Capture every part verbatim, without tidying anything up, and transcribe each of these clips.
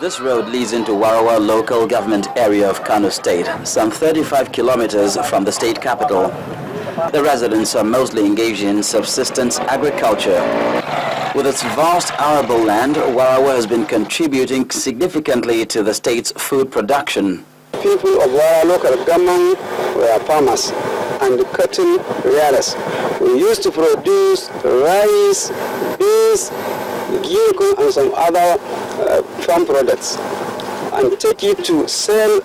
This road leads into Warawa local government area of Kano State, some thirty-five kilometers from the state capital. The residents are mostly engaged in subsistence agriculture. With its vast arable land, Warawa has been contributing significantly to the state's food production. People of Warawa local government were farmers and cotton rearers. We used to produce rice, beans, ginkgo and some other uh, farm products and take it to sell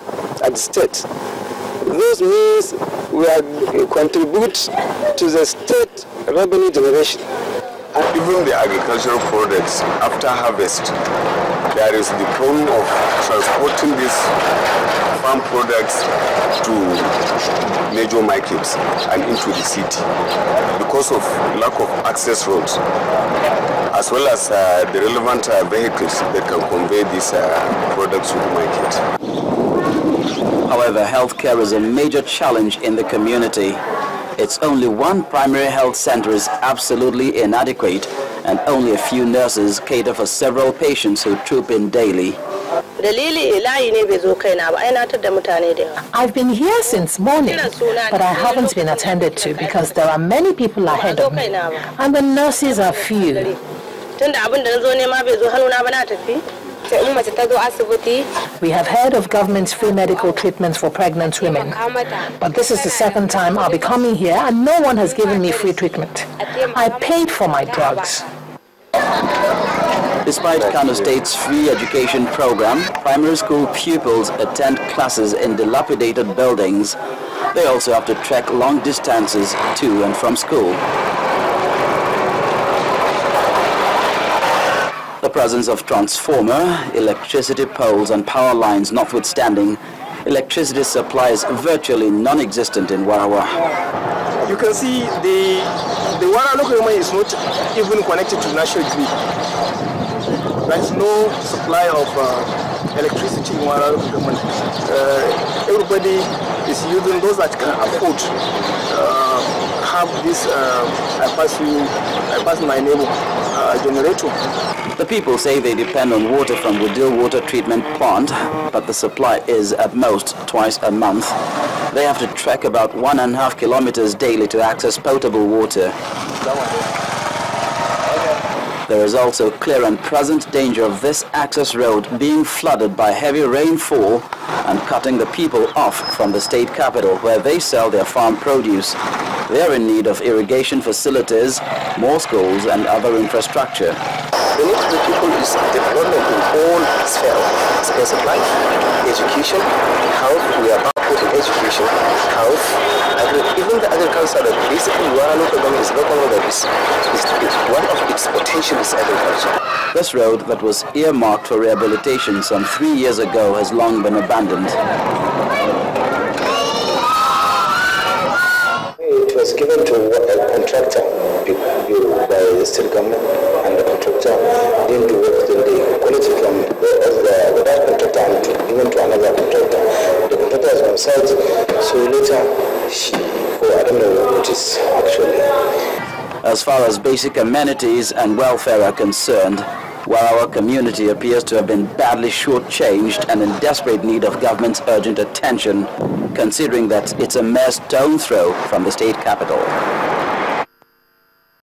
at the state. This means we are uh, contribute to the state revenue generation. And even the agricultural products after harvest, there is the problem of transporting these farm products to major markets and into the city because of lack of access roads, as well as uh, the relevant uh, vehicles that can convey these uh, products to the market. However, healthcare is a major challenge in the community. It's only one primary health center is absolutely inadequate, and only a few nurses cater for several patients who troop in daily. I've been here since morning, but I haven't been attended to because there are many people ahead of me, and the nurses are few. We have heard of government's free medical treatments for pregnant women, but this is the second time I'll be coming here and no one has given me free treatment. I paid for my drugs. Despite Kano State's free education program, primary school pupils attend classes in dilapidated buildings. They also have to trek long distances to and from school. The presence of transformer, electricity poles and power lines notwithstanding, electricity supply is virtually non-existent in Warawa. You can see the, the Warawa local government is not even connected to national grid. There is no supply of uh, electricity in Warawa local government. Uh, everybody is using those that can afford uh, have this, uh, I pass you, I pass my neighbor. Uh, generator. The people say they depend on water from the Dill Water Treatment Plant, but the supply is at most twice a month. They have to trek about one and a half kilometers daily to access potable water. There is also clear and present danger of this access road being flooded by heavy rainfall and cutting the people off from the state capital where they sell their farm produce. They are in need of irrigation facilities, more schools and other infrastructure. The need of the people is development in all spheres, space of life, education, health. We are backward in education, health, agri even the agriculture that basically Warawa local government is not aware of this. One of its potential is agriculture. This road that was earmarked for rehabilitation some three years ago has long been abandoned. It was given to a contractor by the state government, and the contractor didn't do work. Then they collected it from the that contractor and given to another contractor. The contractor was on site, so later she, oh, I don't know what it is actually. As far as basic amenities and welfare are concerned, while our community appears to have been badly shortchanged and in desperate need of government's urgent attention, considering that it's a mere stone throw from the state capital.